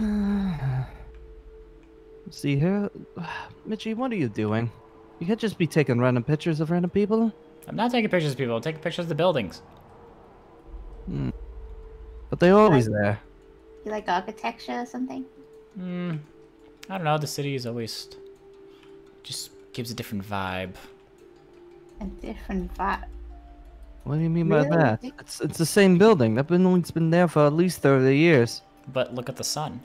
Let's see here. Mitchie, what are you doing? You can't just be taking random pictures of random people. I'm not taking pictures of people. I'm taking pictures of the buildings. Hmm. But they're always there. You like architecture or something? Hmm. I don't know. The city is always just gives a different vibe. A different vibe. What do you mean by that? It's the same building. That building's been there for at least 30 years. But look at the sun.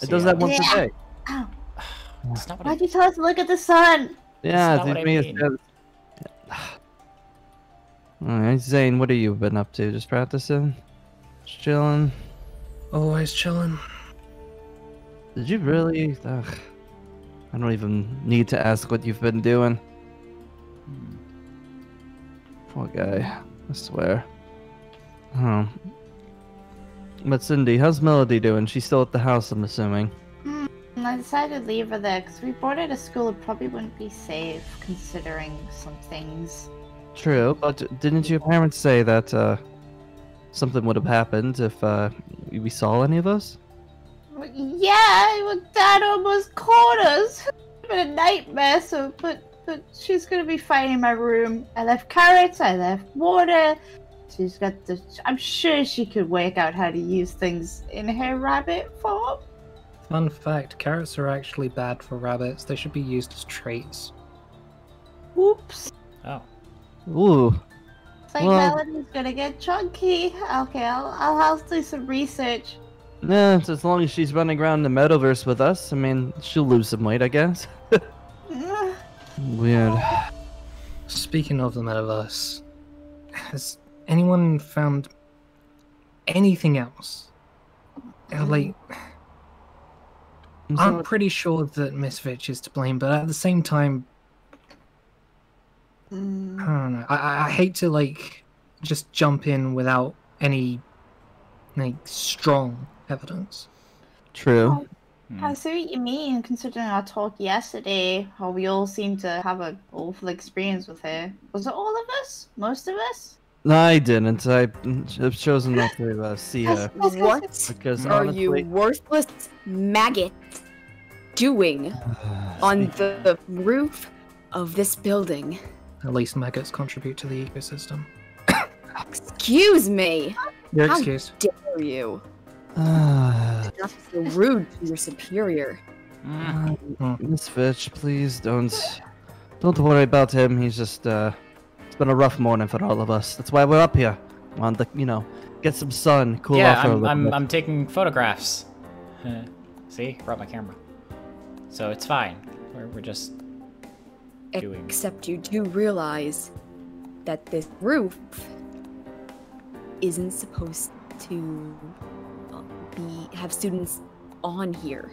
It does that once a day. Oh. Why'd you tell us to look at the sun? Yeah, that's not what I mean. Alright, Zane, what have you been up to? Just practicing? Just chilling? Always chilling. Did you really? Ugh. I don't even need to ask what you've been doing. Poor guy. I swear. Oh. But Cindy, how's Melody doing? She's still at the house, I'm assuming. I decided to leave her there because we brought her to school. It probably wouldn't be safe considering some things. True, but didn't your parents say that something would have happened if we saw any of us? Yeah, Dad almost caught us. It's been a nightmare, so but she's gonna be fine in my room. I left carrots. I left water. She's got the. I'm sure she could work out how to use things in her rabbit form. Fun fact, carrots are actually bad for rabbits. They should be used as traits. Oops. Oh. Ooh. It's like Melody's gonna get chunky. Okay, I'll have to do some research. Yeah, so as long as she's running around the Metaverse with us, I mean, she'll lose some weight, I guess. Weird. Speaking of the Metaverse, has anyone found anything else? Like... I'm pretty sure that Miss Vitch is to blame, but at the same time, I don't know. I hate to like just jump in without any like strong evidence. True. I see what you mean. Considering our talk yesterday, how we all seem to have an awful experience with her. Was it all of us? Most of us? No, I didn't. I've chosen not to see her. What? Because are honestly... you worthless maggot doing on the roof of this building? At least maggots contribute to the ecosystem. Excuse me. Your excuse. How dare you? That's so rude to your superior. Miss Vitch, please don't worry about him. He's just been a rough morning for all of us. That's why we're up here. Want to, you know, get some sun, cool off for a little bit. I'm taking photographs. See, brought my camera, so it's fine. We're just doing. Except you do realize that this roof isn't supposed to have students on here.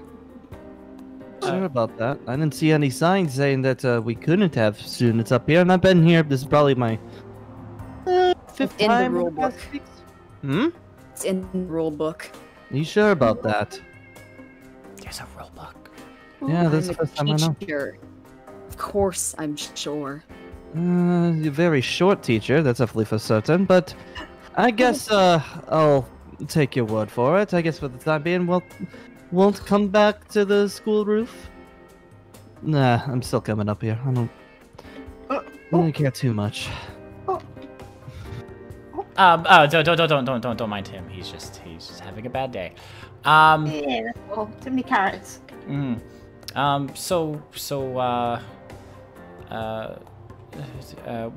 Sure about that. I didn't see any signs saying that we couldn't have students up here, and I've been here. This is probably my 5th time. In the rule book. Hmm? It's in the rule book. Are you sure about that? There's a rule book. Well, yeah, this is the first time I know. Of course, I'm sure. You're a very short teacher. That's definitely for certain. But I guess I'll take your word for it. I guess for the time being, well. Won't come back to the school roof? Nah, I'm still coming up here. I don't care too much. Don't mind him. He's just having a bad day. Yeah, too many carrots.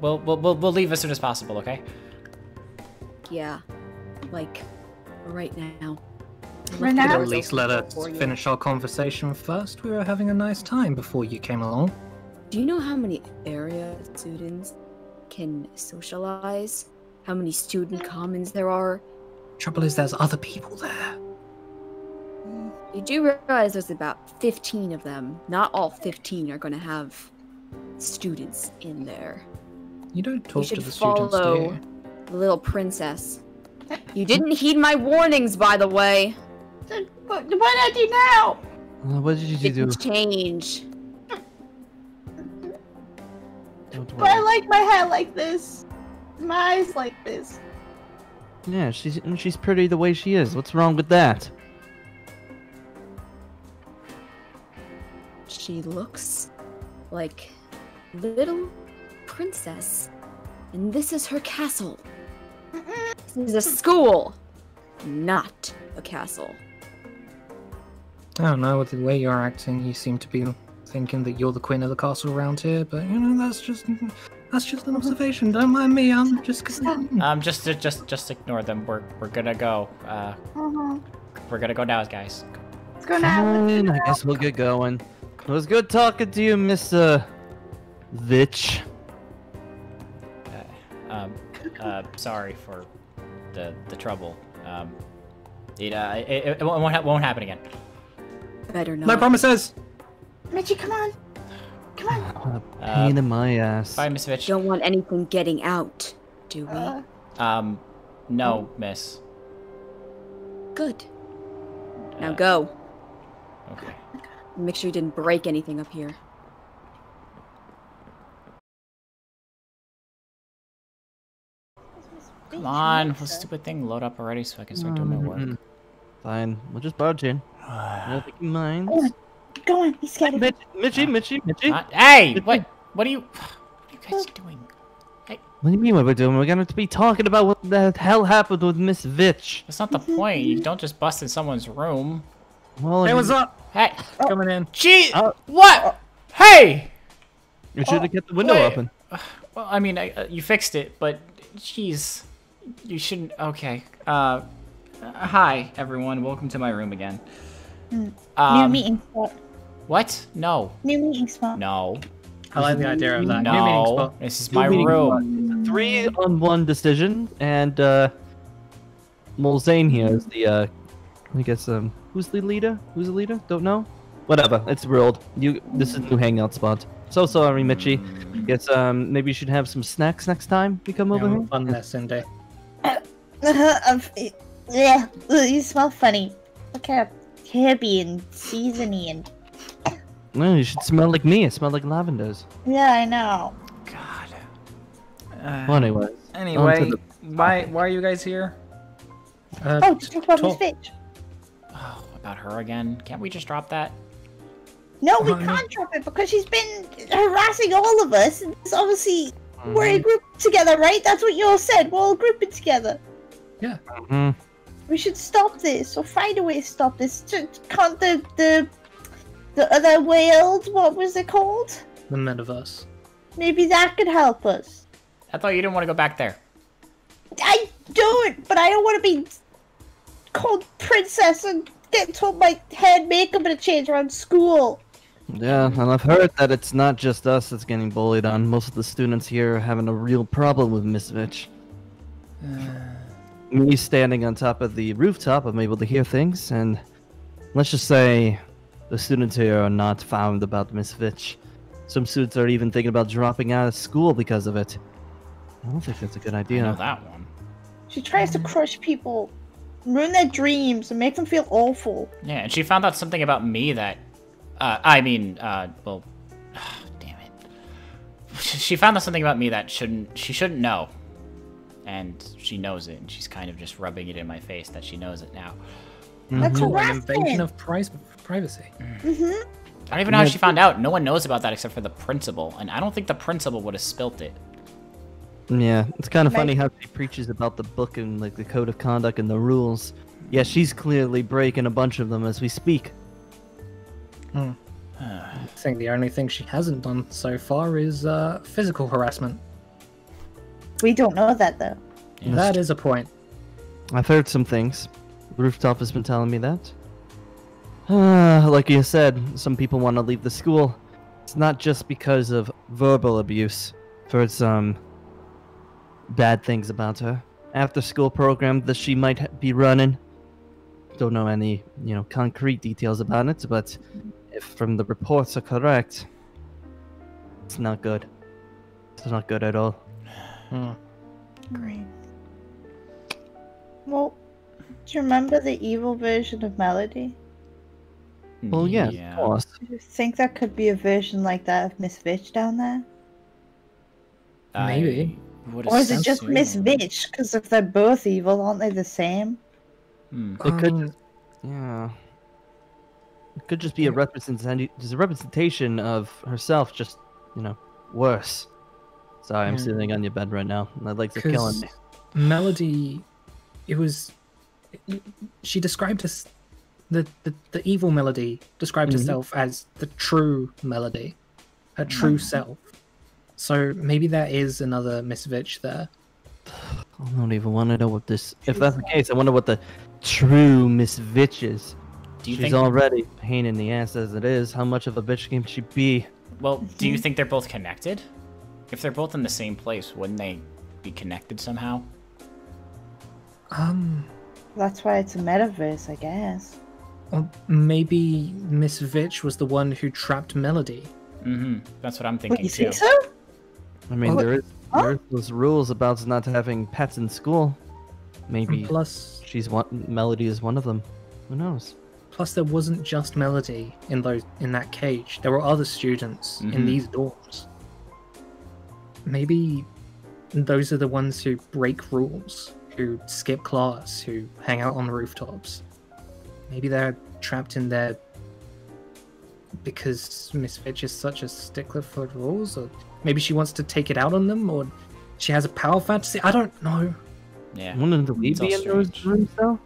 We'll leave as soon as possible, okay? Yeah. Like right now. Right now? At least let us finish our conversation first. We were having a nice time before you came along. Do you know how many area students can socialize? How many student commons there are? Trouble is there's other people there. You do realize there's about 15 of them. Not all 15 are going to have students in there. You don't talk to the students, do you? You should follow the little princess. You didn't heed my warnings, by the way. What did I do now? What did you do? Change. But I like my hair like this. My eyes like this. Yeah, she's pretty the way she is. What's wrong with that? She looks like little princess, and this is her castle. This is a school, not a castle. I don't know, with the way you're acting, you seem to be thinking that you're the queen of the castle around here, but you know, that's just an observation. Don't mind me. Just ignore them. We're gonna go. We're gonna go now, guys. Let's go now. Fine, I guess we'll get going. It was good talking to you, Miss Vitch. Sorry for the trouble. It won't happen again. Better not. No promises. Mitchie, come on. Come on. Pain in my ass. Bye, Miss Vitch. Don't want anything getting out, do we? No, miss. Good. Now go. Okay. Make sure you didn't break anything up here. Come on, this stupid thing load up already so I can start doing my work. Fine, we'll just barge in. Nothing minds. Go on, he's scared. Mitchie. Hey, Mitchie. What are you guys doing? Hey. What do you mean what we're doing? We're gonna be talking about what the hell happened with Miss Vitch. That's not the point. You don't just bust in someone's room. Well, hey, what's up? Hey, coming in. Gee, what? Hey! You should have kept the window open. Well, I mean, you fixed it, but jeez, you shouldn't. Okay. Hi, everyone. Welcome to my room again. New meeting spot. What? No. New meeting spot. No. I like the idea of that. No. New meeting spot. This is my room. 3-on-1 decision, and Zane here is the. I guess who's the leader? Who's the leader? Don't know. Whatever. It's ruled. This is a new hangout spot. So sorry, Mitchie. Guess maybe you should have some snacks next time you come over here. Fun there, Cindy. Yeah, you smell funny. Look at herby and seasony and. No, you should smell like me. I smell like lavenders. Yeah, I know. God. Well, anyway, why are you guys here? Just talk about Miss Vitch. Oh, about her again? Can't we just drop that? No, we can't drop it because she's been harassing all of us. And it's obviously we're in a group together, right? That's what you all said. We're all grouping together. Yeah. We should stop this or find a way to stop this. Can't the other world? What was it called? The Metaverse. Maybe that could help us. I thought you didn't want to go back there. I don't, but I don't want to be called princess and get told my head makeup and a change around school. Yeah, and I've heard that it's not just us that's getting bullied on. Most of the students here are having a real problem with Miss Vitch. Me standing on top of the rooftop, I'm able to hear things, and let's just say the students here are not fond about Miss Vitch. Some students are even thinking about dropping out of school because of it. I don't think that's a good idea. I know that one. She tries to crush people, ruin their dreams, and make them feel awful. Yeah, and she found out something about me that, damn it. She found out something about me that she shouldn't know. And she knows it, and she's kind of just rubbing it in my face that she knows it now. That's an invasion of privacy. I don't even know how she found out. No one knows about that except for the principal, and I don't think the principal would have spilt it. Yeah, it's kind of funny how she preaches about the book and like the code of conduct and the rules. Yeah, she's clearly breaking a bunch of them as we speak. I think the only thing she hasn't done so far is physical harassment. We don't know that though. Yes. That is a point. I've heard some things. Rooftop has been telling me that. Like you said, some people want to leave the school. It's not just because of verbal abuse. I've heard some bad things about her. After school program that she might be running. Don't know any, concrete details about it, but if from the reports are correct, it's not good. It's not good at all. Great. Well, do you remember the evil version of Melody? Well, yeah, of course. Do you think that could be a version like that of Miss Vitch down there? Maybe. Or is it just Miss Vitch? Because if they're both evil, aren't they the same? Hmm. It could, yeah. It could just be a representation of herself, just, you know, worse. Sorry, I'm sitting on your bed right now, and I'd like to kill him. Melody, she described us, the evil Melody described herself as the true Melody, her true self. So maybe there is another Miss Vitch there. I don't even want to know what this... If that's the case, I wonder what the true Miss Vitch is. Do you She's think... already a pain in the ass as it is. How much of a bitch can she be? Well, do you think they're both connected? If they're both in the same place, wouldn't they be connected somehow? That's why it's a metaverse, I guess. Or maybe Miss Vitch was the one who trapped Melody. That's what I'm thinking too. You think so? I mean, there is those rules about not having pets in school. Maybe plus, Melody is one of them. Who knows? Plus, there wasn't just Melody in that cage. There were other students in these dorms. Maybe those are the ones who break rules, who skip class, who hang out on the rooftops. Maybe they're trapped in there because Miss Vitch is such a stickler for rules, or maybe she wants to take it out on them, or she has a power fantasy. I don't know. Yeah. Wouldn't we be in those rooms though?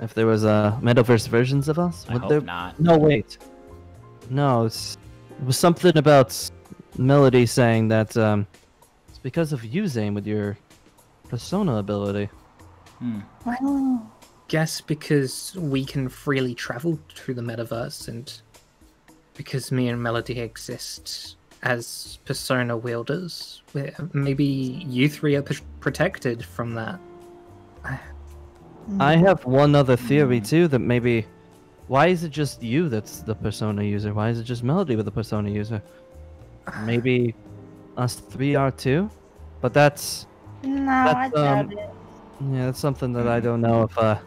If there was metaverse versions of us? I hope not. No, wait. No, it was something about Melody saying that it's because of you, Zane, with your persona ability. Well, guess because we can freely travel through the metaverse, and because me and Melody exist as persona wielders, maybe you three are protected from that. I have one other theory too, that maybe why is it just you that's the persona user? Why is it just Melody with the persona user? Maybe us three are too, but that's I doubt it. Yeah, that's something that I don't know if I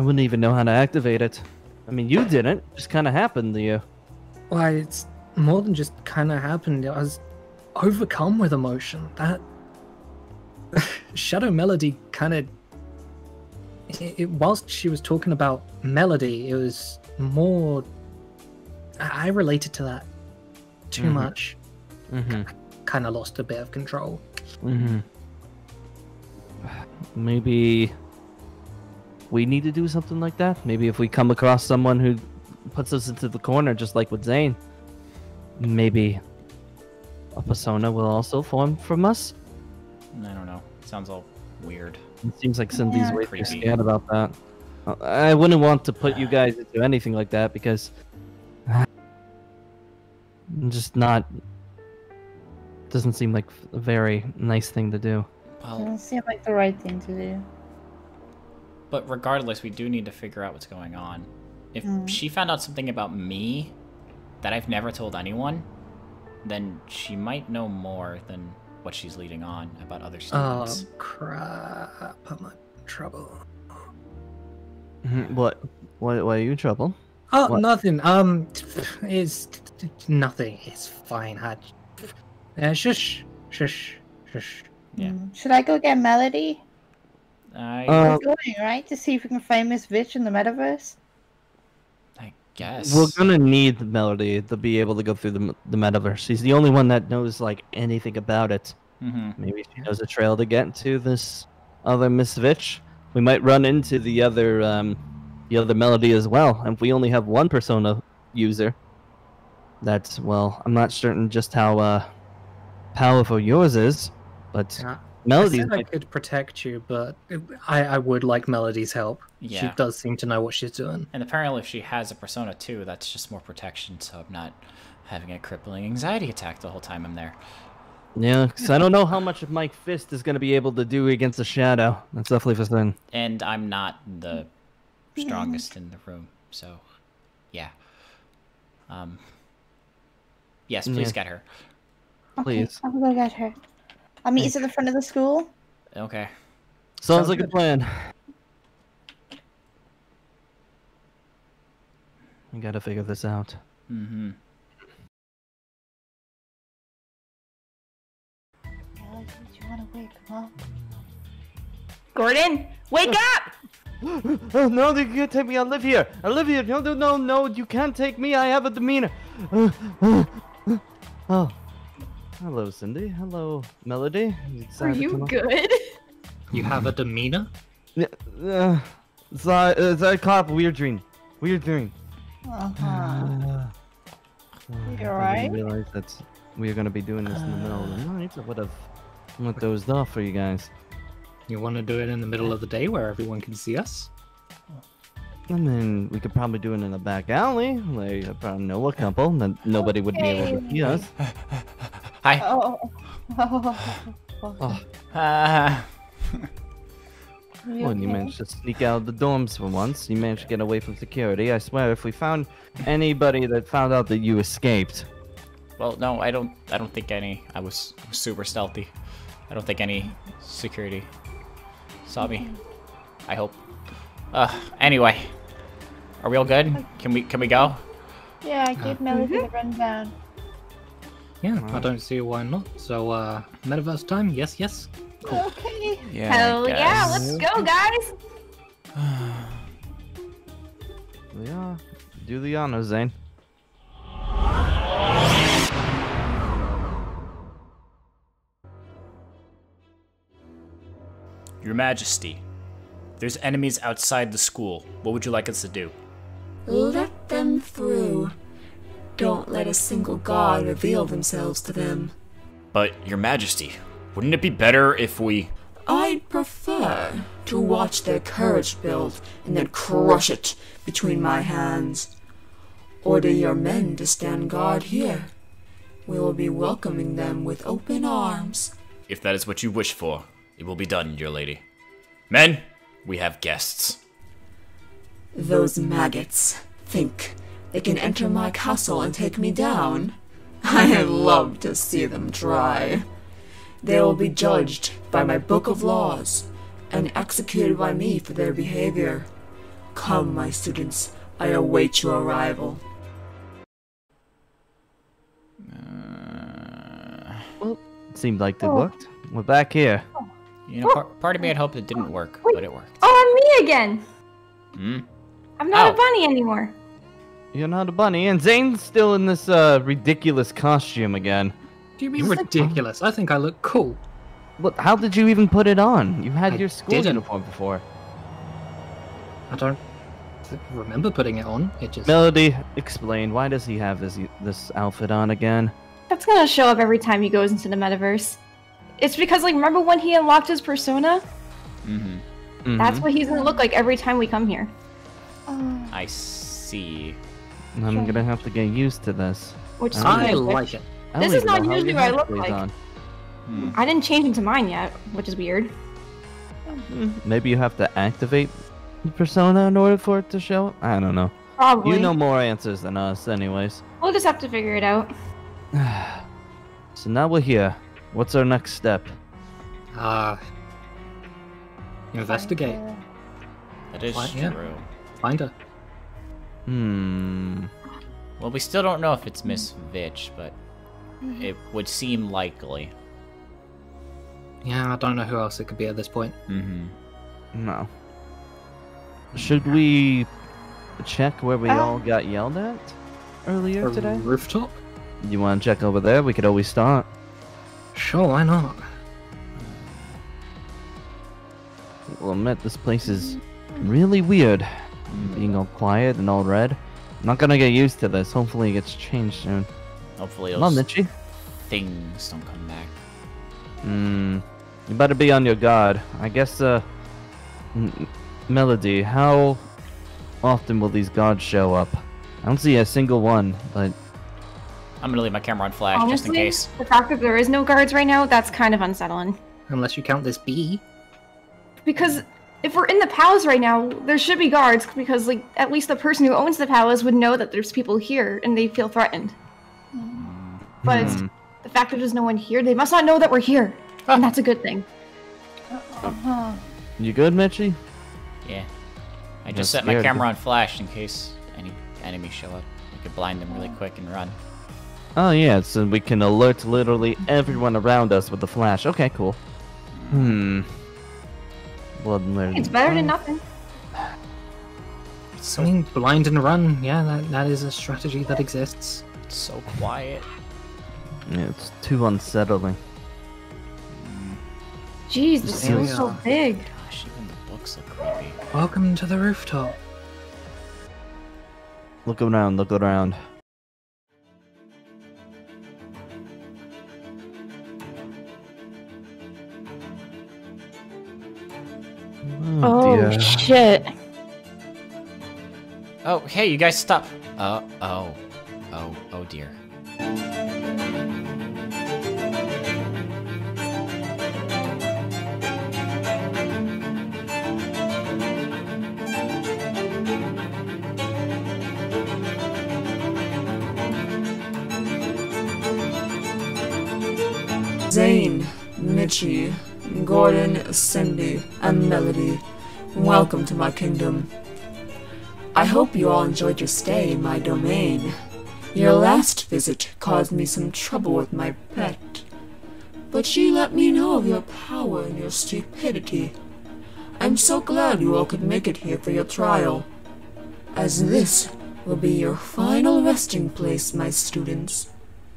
wouldn't even know how to activate it. I mean, you didn't. It just kind of happened to you. Well, it's more than just kind of happened. I was overcome with emotion. That Shadow Melody kind of... whilst she was talking about Melody, it was more... I related to that too much. Kind of lost a bit of control. Maybe we need to do something like that. Maybe if we come across someone who puts us into the corner, just like with Zane, maybe a persona will also form from us. I don't know. It sounds all weird. It seems like Cindy's way too scared about that. I wouldn't want to put you guys into anything like that because I'm just not... Doesn't seem like a very nice thing to do. Well, it doesn't seem like the right thing to do. But regardless, we do need to figure out what's going on. If she found out something about me that I've never told anyone, then she might know more than what she's leading on about other students. Oh, crap. I'm in trouble. What? Why are you in trouble? Oh, what? Nothing. It's nothing. It's fine. Shush. Shush. Shush. Yeah. Should I go get Melody? We're going, right? To see if we can find Miss Vitch in the metaverse? I guess. We're gonna need Melody to be able to go through the metaverse. She's the only one that knows, like, anything about it. Maybe she knows a trail to get to this other Miss Vitch. We might run into the other Melody as well. And if we only have one persona user, that's, well, I'm not certain just how powerful yours is. But yeah. Melody, I could protect you, but I would like Melody's help. Yeah. She does seem to know what she's doing. And apparently if she has a persona too, that's just more protection, so I'm not having a crippling anxiety attack the whole time I'm there. Yeah, because I don't know how much of Mike Fist is going to be able to do against the Shadow. That's definitely for thing. And I'm not the strongest in the room, so yeah. Yes, please get her. Please. Okay, I'm going to get her. I'll meet you at the front of the school. Okay. Sounds like a plan. I gotta figure this out. Gordon, wake up! Oh, no, you can't take me. I live here. I live here. No, no, no, no. You can't take me. I have a demeanor. Oh. Hello, Cindy. Hello, Melody. Are you good? You have a demeanor? Yeah. I caught up a weird dream. Weird dream. You alright? I didn't realize that we were going to be doing this in the middle of the night. I would have went those off for you guys. You want to do it in the middle of the day where everyone can see us? I mean, we could probably do it in a back alley. Like, I probably know a couple that nobody would be able to see us. Hi. Well, you managed to sneak out of the dorms for once. You managed to get away from security. I swear, if we found anybody that found out that you escaped. Well, no, I don't think any. I was super stealthy. I don't think any security saw me. I hope. Anyway, are we all good? Can we go? Yeah, I gave Melody the rundown. Yeah, I don't see why not. So, Metaverse time? Yes, yes. Cool. Okay. Yeah, hell yeah, let's go, guys. Yeah, do the honors, Zane. Your Majesty, there's enemies outside the school. What would you like us to do? Let them through. Don't let a single god reveal themselves to them. But, Your Majesty, wouldn't it be better if we... I'd prefer to watch their courage build and then crush it between my hands. Order your men to stand guard here. We will be welcoming them with open arms. If that is what you wish for, it will be done, Your Lady. Men, we have guests. Those maggots think they can enter my castle and take me down. I love to see them try. They will be judged by my book of laws and executed by me for their behavior. Come, my students, I await your arrival. Well, it seemed like it worked. We're back here. You know, part of me had hoped it didn't work, but it worked. Oh, I'm me again! Hmm? I'm not a bunny anymore. You're not a bunny, and Zane's still in this ridiculous costume again. Do you mean ridiculous? I think I look cool. Look, how did you even put it on? You had your school uniform before. I don't remember putting it on. It just... Melody, explain, why does he have this outfit on again? That's gonna show up every time he goes into the Metaverse. It's because, like, remember when he unlocked his persona? Mm-hmm. Mm-hmm. That's what he's gonna look like every time we come here. I see. I'm gonna have to get used to this. Which I like it. This is not usually what I look like. I didn't change into mine yet, which is weird. Maybe you have to activate the persona in order for it to show up? I don't know. Probably. You know more answers than us, anyways. We'll just have to figure it out. So now we're here. What's our next step? Investigate. That is true. Find her. Well, we still don't know if it's Miss Vitch, but it would seem likely. Yeah, I don't know who else it could be at this point. No. Should we check where we all got yelled at earlier today? Rooftop? You want to check over there? We could always start. Sure, why not? Well, Matt, this place is really weird. Being all quiet and all red. I'm not gonna get used to this. Hopefully it gets changed soon. Hopefully it'll... Come on, Mitchie. Things don't come back. You better be on your guard. I guess, Melody, how often will these guards show up? I don't see a single one, but... I'm gonna leave my camera on flash, honestly, just in case. The fact that there is no guards right now, that's kind of unsettling. Unless you count this bee. Because if we're in the palace right now, there should be guards, because like at least the person who owns the palace would know that there's people here and they feel threatened. But the fact that there's no one here, they must not know that we're here. And that's a good thing. You good, Mitchie? Yeah. I just set my camera on flash in case any enemies show up. I could blind them really quick and run. Oh yeah, so we can alert literally everyone around us with the flash. Okay, cool. It's better than nothing. I mean, blind and run. Yeah, that is a strategy that exists. It's so quiet. Yeah, it's too unsettling. Jeez, this feels so big. Gosh, even the books look creepy. Welcome to the rooftop. Look around, look around. Oh shit. Oh, hey, you guys stop. Oh dear. Zane, Mitchie, Gordon, Cindy, and Melody, welcome to my kingdom. I hope you all enjoyed your stay in my domain. Your last visit caused me some trouble with my pet, but she let me know of your power and your stupidity. I'm so glad you all could make it here for your trial, as this will be your final resting place, my students.